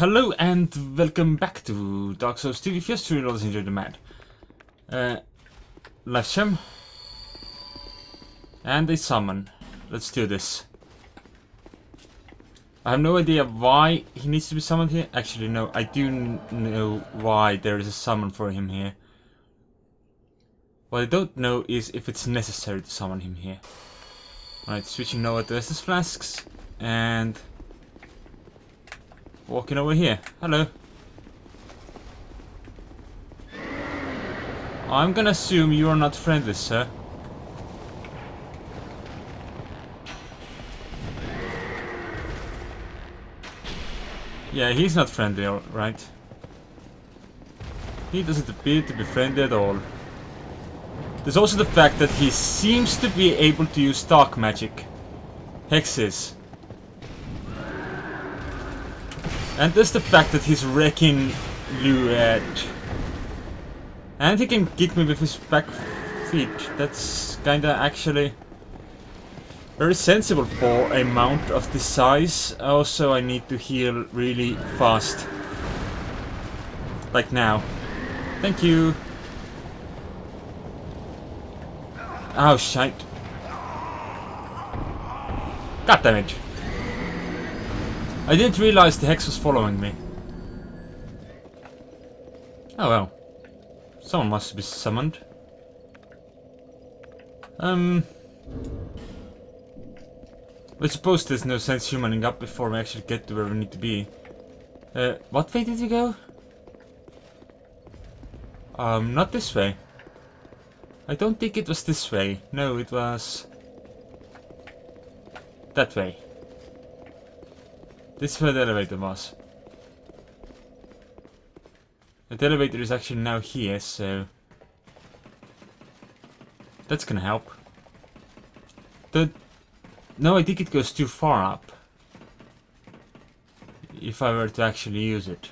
Hello and welcome back to Dark Souls II. If you just enjoy the map, life gem and a summon. Let's do this. I have no idea why he needs to be summoned here. Actually, no, I do know why there is a summon for him here. What I don't know is if it's necessary to summon him here. Alright, switching over to Estus Flasks and walking over here. Hello. I'm gonna assume you are not friendly, sir. Yeah, he's not friendly, right? He doesn't appear to be friendly at all. There's also the fact that he seems to be able to use dark magic. Hexes. And there's the fact that he's wrecking Lued. And he can kick me with his back feet. That's kinda actually very sensible for a mount of this size. Also, I need to heal really fast. Like now. Thank you. Oh, shite. God damn it. I didn't realize the hex was following me. Oh well. Someone must be summoned. I suppose there's no sense humaning up before we actually get to where we need to be. What way did we go? Not this way. I don't think it was this way. No, it was that way. This is where the elevator was. The elevator is actually now here, so that's gonna help. No, I think it goes too far up. If I were to actually use it.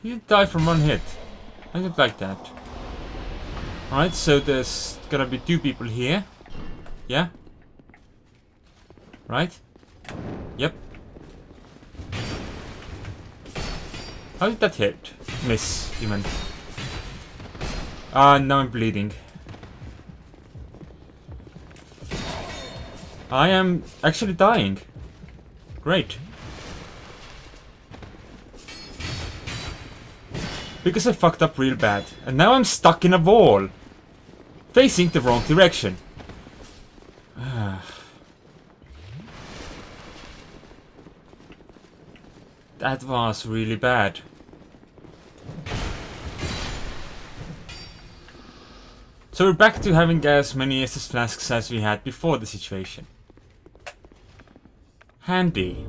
You die from one hit. I don't like that. Alright, so there's gonna be two people here. Yeah? Right? Yep. How did that hit? Miss, you meant. Ah, now I'm bleeding. I am actually dying. Great. Because I fucked up real bad. And now I'm stuck in a wall. Facing the wrong direction. That was really bad. So we're back to having as many Estus Flasks as we had before the situation. Handy.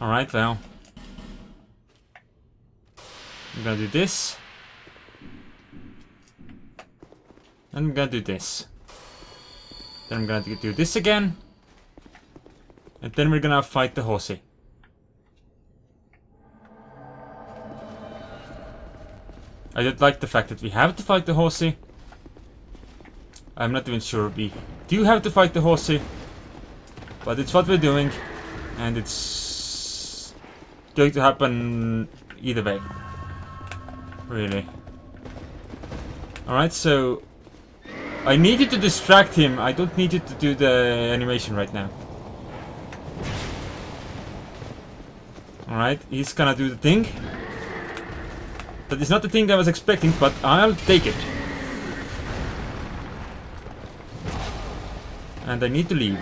Alright, well. I'm gonna do this. And I'm gonna do this. Then I'm gonna do this again. And then we're gonna fight the horsey. I don't like the fact that we have to fight the horsey. I'm not even sure we do have to fight the horsey. But it's what we're doing. And it's going to happen either way. Really. Alright, so I need you to distract him. I don't need you to do the animation right now. Alright, he's gonna do the thing. That is not the thing I was expecting, but I'll take it. And I need to leave.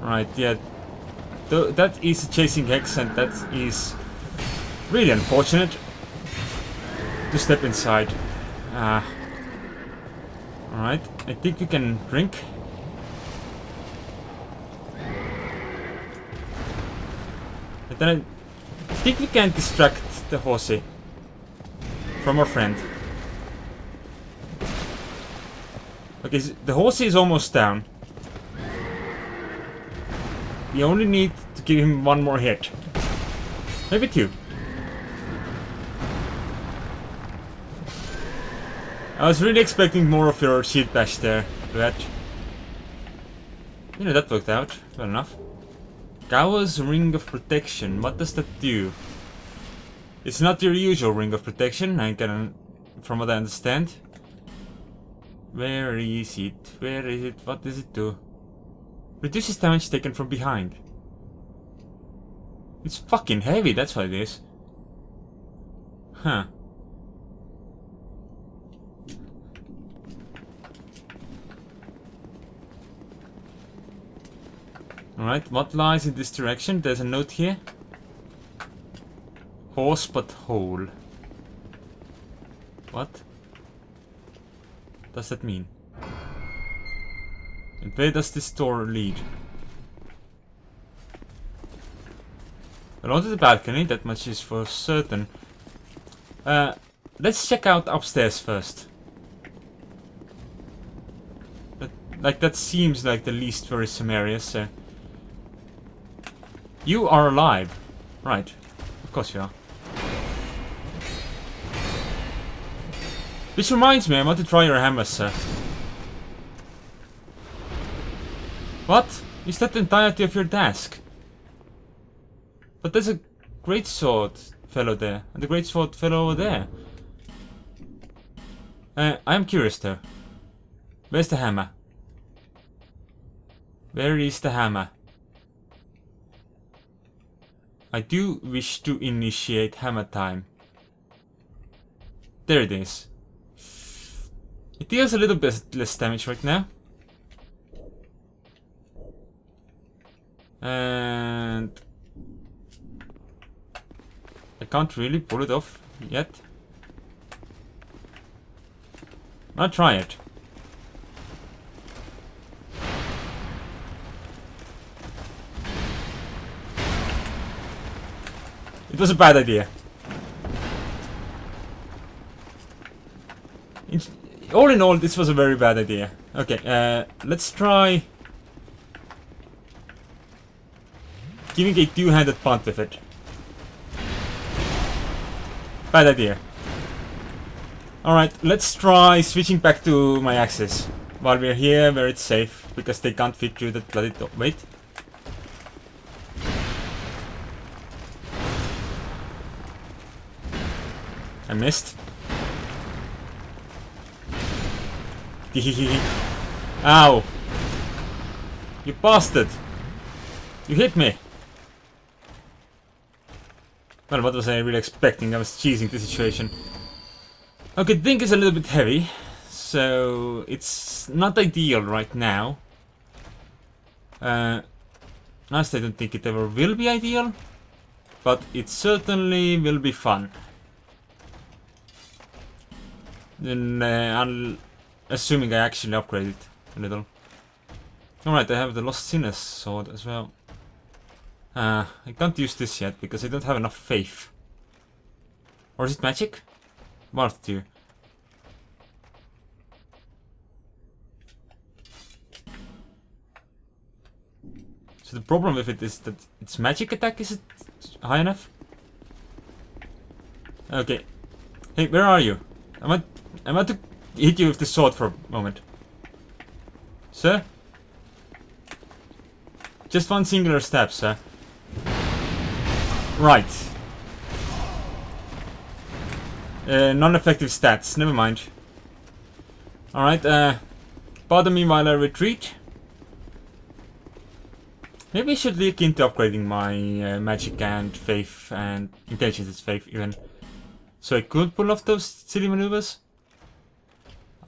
Alright, yeah. That is a chasing hex, and that is really unfortunate to step inside. Alright, I think we can drink. And then I think we can distract the horsey from our friend. Okay, so the horsey is almost down. We only need to give him one more hit. Maybe two. I was really expecting more of your shield bash there, but... you know, that worked out well enough. Gawa's Ring of Protection, what does that do? It's not your usual Ring of Protection, I can, from what I understand. Where is it? Where is it? What does it do? Reduces damage taken from behind. It's fucking heavy, that's what it is. Huh. Alright, what lies in this direction? There's a note here. Horse but whole. What does that mean? And where does this door lead? Along to the balcony, that much is for certain. Let's check out upstairs first. That seems like the least worrisome area, so... you are alive. Right. Of course you are. Which reminds me, I want to try your hammer, sir. What? Is that the entirety of your desk? But there's a greatsword fellow there, and a greatsword fellow over there. I'm curious though. Where's the hammer? Where is the hammer? I do wish to initiate hammer time. There it is. It deals a little bit less damage right now. And... I can't really pull it off yet. I'll try it. It was a bad idea. All in all, this was a very bad idea. Okay, let's try... giving a two-handed punt with it. Bad idea. Alright, let's try switching back to my axes. While we're here, where it's safe. Because they can't fit through that bloody door. Wait. I missed. Ow. You bastard. You hit me. Well, what was I really expecting? I was cheesing the situation. Okay, the thing is a little bit heavy, so it's not ideal right now. Honestly, I don't think it ever will be ideal, but it certainly will be fun. Then I'm assuming I actually upgrade it a little. Alright, I have the Lost Sinner's Sword as well. I can't use this yet, because I don't have enough faith. Or is it magic? Worth two. So the problem with it is that its magic attack isn't high enough? Okay. Hey, where are you? I'm about to hit you with the sword for a moment. Sir? Just one singular stab, sir. Right. Non-effective stats, never mind. Alright, pardon me while I retreat. Maybe I should look into upgrading my magic and faith and intelligence is faith even. So I could pull off those silly maneuvers.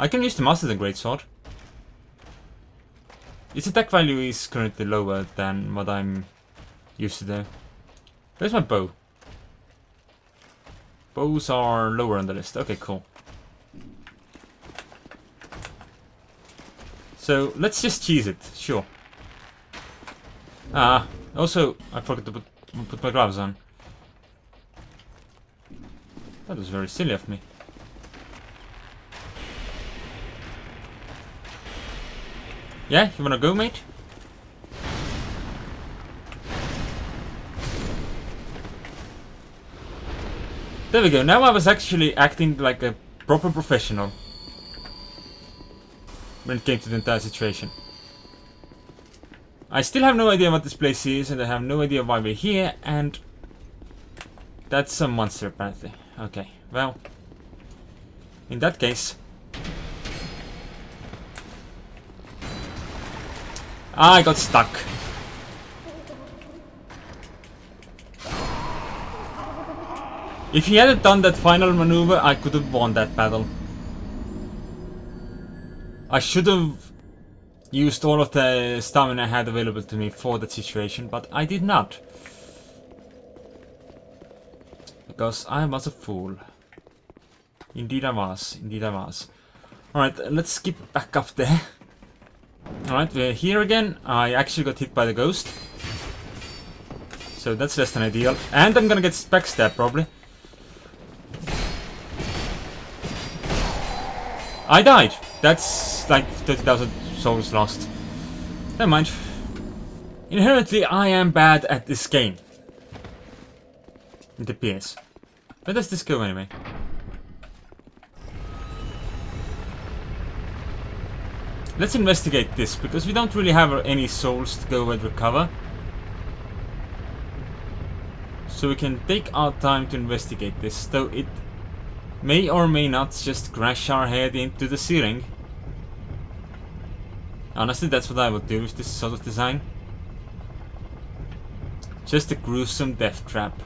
I can use the Master's and Greatsword. Its attack value is currently lower than what I'm used to do. Where's my bow? Bows are lower on the list. Okay, cool. So, let's just cheese it. Sure. Also, I forgot to put my gloves on. That was very silly of me. Yeah, you wanna go, mate? There we go. Now I was actually acting like a proper professional when it came to the entire situation. I still have no idea what this place is, and I have no idea why we're here, and that's a monster apparently. Okay, well, in that case, I got stuck. If he hadn't done that final maneuver, I could have won that battle. I should have used all of the stamina I had available to me for that situation, but I did not. Because I was a fool. Indeed I was, indeed I was. Alright, let's skip back up there. Alright, we're here again. I actually got hit by the ghost. So that's less than ideal. And I'm gonna get backstabbed probably. I died! That's like 30,000 souls lost. Never mind. Inherently, I am bad at this game. It appears. Where does this go anyway? Let's investigate this, because we don't really have any souls to go and recover. So we can take our time to investigate this, though it may or may not just crash our head into the ceiling. Honestly, that's what I would do with this sort of design. Just a gruesome death trap.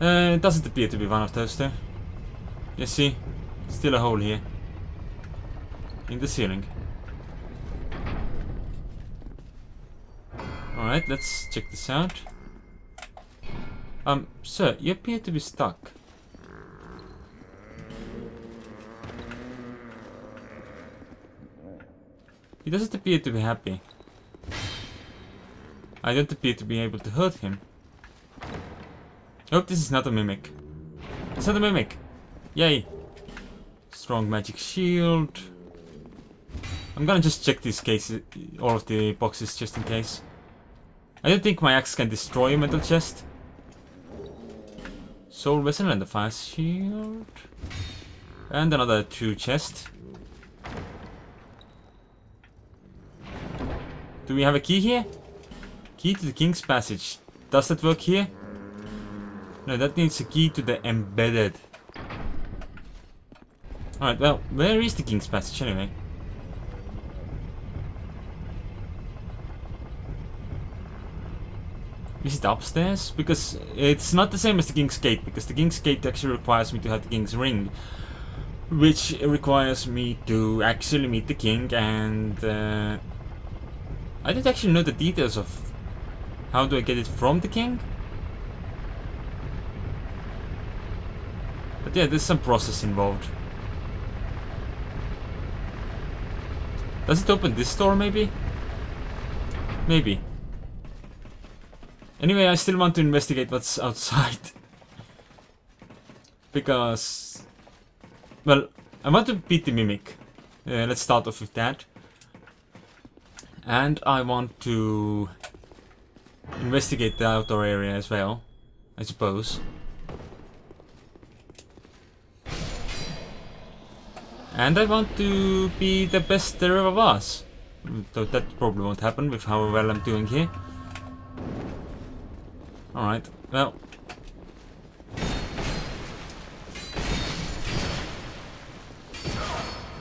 It doesn't appear to be one of those though. You see, still a hole here. In the ceiling. Alright, let's check this out. Sir, you appear to be stuck. He doesn't appear to be happy. I don't appear to be able to hurt him. I hope this is not a mimic. It's not a mimic! Yay! Strong magic shield. I'm gonna just check these cases, all of the boxes, just in case. I don't think my axe can destroy a metal chest. Soul vessel and the fire shield. And another two chests. Do we have a key here? Key to the King's Passage. Does that work here? No, that needs a key to the embedded. Alright, well, where is the King's Passage anyway? Is it upstairs? Because it's not the same as the King's Gate, because the King's Gate actually requires me to have the King's Ring, which requires me to actually meet the King, and I don't actually know the details of how do I get it from the King. But yeah, there's some process involved. Does it open this door maybe? Maybe. Anyway, I still want to investigate what's outside. Because... well, I want to beat the mimic. Let's start off with that. And I want to investigate the outdoor area as well, I suppose. And I want to be the best there ever was. So that probably won't happen with how well I'm doing here. Alright, well.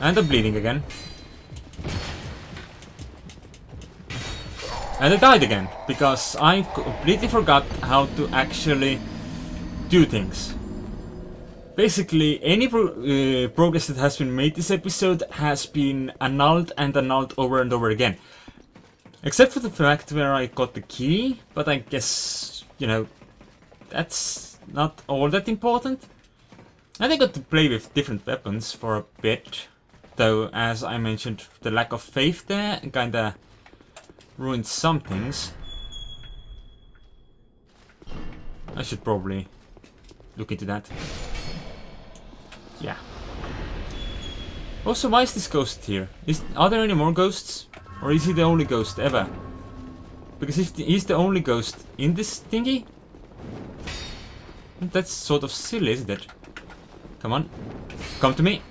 And I'm bleeding again. And I died again, because I completely forgot how to actually do things. Basically, any progress that has been made this episode has been annulled and annulled over and over again. Except for the fact where I got the key, but I guess, you know, that's not all that important. And I got to play with different weapons for a bit, though, as I mentioned, the lack of faith there kinda ruined some things. I should probably look into that. Yeah. Also, why is this ghost here? Are there any more ghosts? Or is he the only ghost ever? Because if he's the only ghost in this thingy, That's sort of silly, isn't it? Come on. Come to me.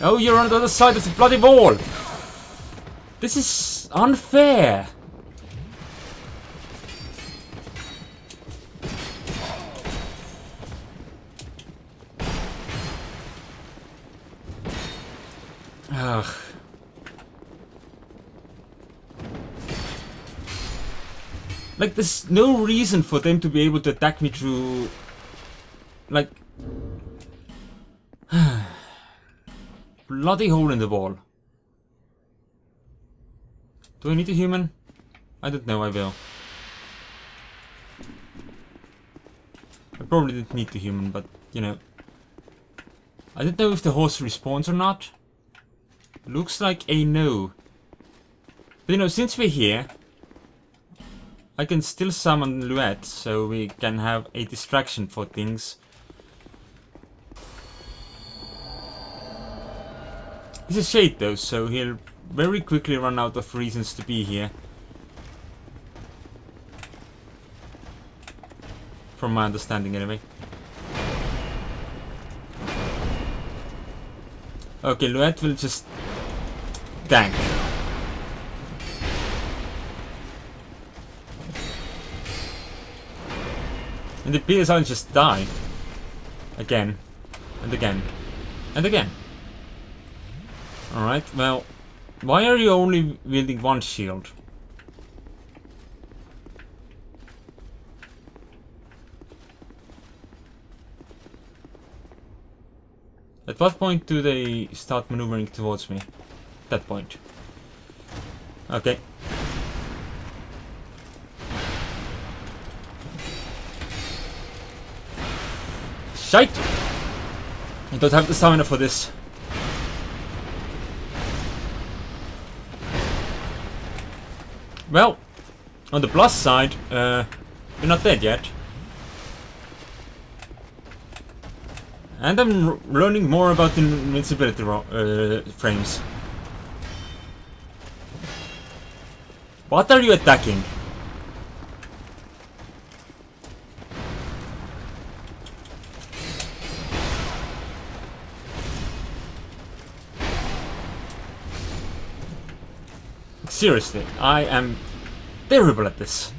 Oh, you're on the other side of the bloody wall! This is unfair! Ugh. Like, there's no reason for them to be able to attack me through... Like... Bloody hole in the wall. Do I need a human? I don't know, I will. I probably didn't need the human, but, you know. I don't know if the horse respawns or not. Looks like a no. But, you know, since we're here, I can still summon Luette, so we can have a distraction for things. He's a shade though, so he'll very quickly run out of reasons to be here. From my understanding, anyway. Okay, Luette will just... tank. And the peers aren't just die. Again. And again. And again. Alright, well, why are you only wielding one shield? At what point do they start maneuvering towards me? That point. Okay. Shite! I don't have the stamina for this. Well, on the plus side, you're not dead yet. And I'm learning more about invincibility frames. What are you attacking? Seriously, I am terrible at this.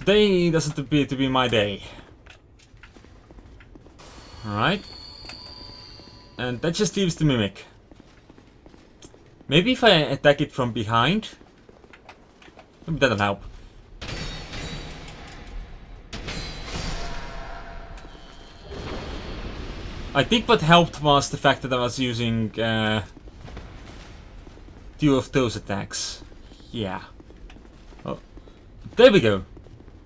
Today doesn't appear to be my day. Alright. And that just leaves the mimic. Maybe if I attack it from behind? That'll help. I think what helped was the fact that I was using... two of those attacks. Yeah. Oh, there we go.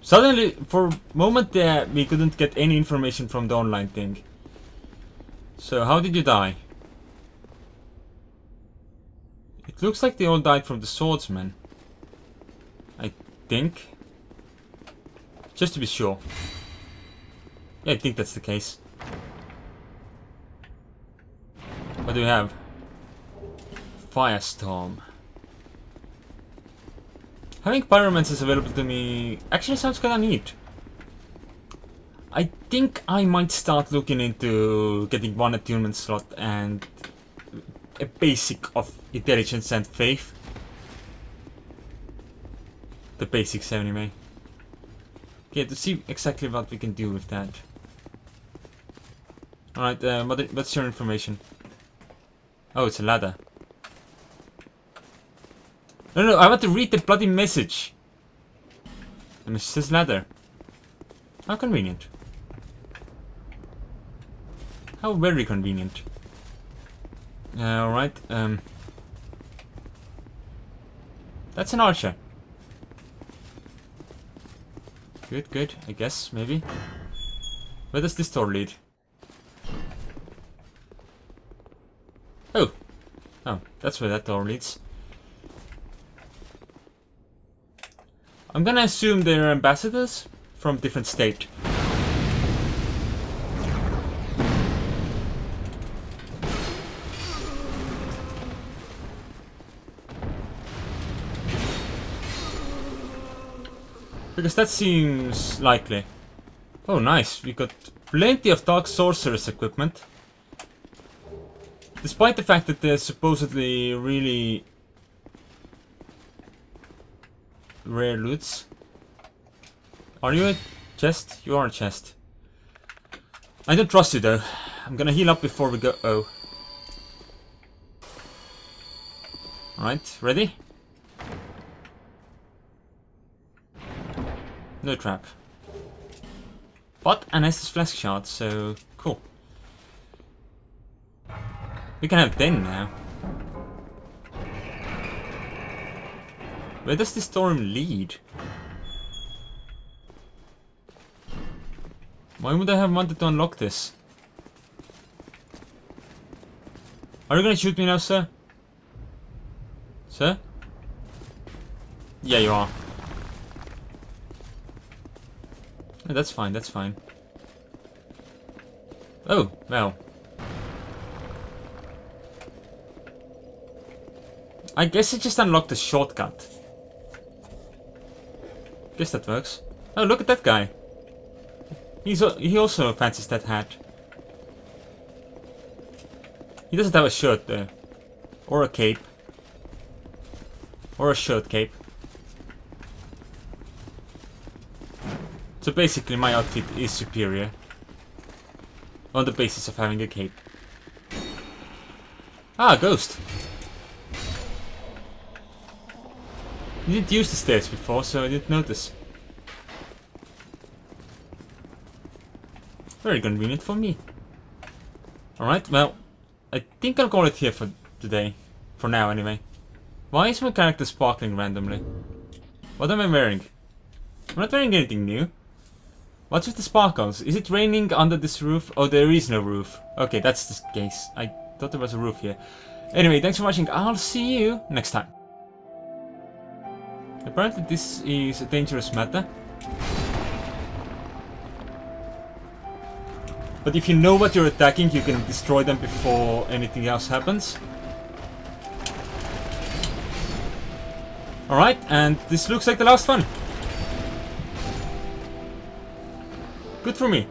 Suddenly, for a moment there, we couldn't get any information from the online thing. So, how did you die? It looks like they all died from the swordsman. I think. Just to be sure. Yeah, I think that's the case. What do we have? Firestorm. Having pyromancers available to me actually sounds kinda neat. I think I might start looking into getting one attunement slot and a basic of intelligence and faith. The basics anyway. Okay, to see exactly what we can do with that. Alright, what's your information? Oh, it's a ladder. No, I want to read the bloody message. The message says ladder. How convenient. How very convenient. Alright, that's an archer. Good, good, I guess, maybe. Where does this door lead? Oh! Oh, that's where that door leads. I'm gonna assume they're ambassadors from different state. Because that seems likely. Oh, nice. We got plenty of Dark Sorceress equipment. Despite the fact that they're supposedly really rare loots. Are you a chest? You are a chest. I don't trust you though. I'm gonna heal up before we go. Oh. Alright, ready? No trap. But an Estus Flask Shard, so cool. We can have Den now. Where does this storm lead? Why would I have wanted to unlock this? Are you gonna shoot me now, sir? Sir? Yeah, you are. Oh, that's fine, that's fine. Oh, well. I guess it just unlocked the shortcut. Guess that works. Oh, look at that guy. He also fancies that hat. He doesn't have a shirt though. Or a cape. Or a shirt cape. So basically my outfit is superior. On the basis of having a cape. Ah, ghost. I didn't use the stairs before, so I didn't notice. Very convenient for me. Alright, well, I think I'll call it here for today. For now, anyway. Why is my character sparkling randomly? What am I wearing? I'm not wearing anything new. What's with the sparkles? Is it raining under this roof? Oh, there is no roof. Okay, that's the case. I thought there was a roof here. Anyway, thanks for watching. I'll see you next time. Apparently this is a dangerous matter. But if you know what you're attacking, you can destroy them before anything else happens. Alright, and this looks like the last one. Good for me.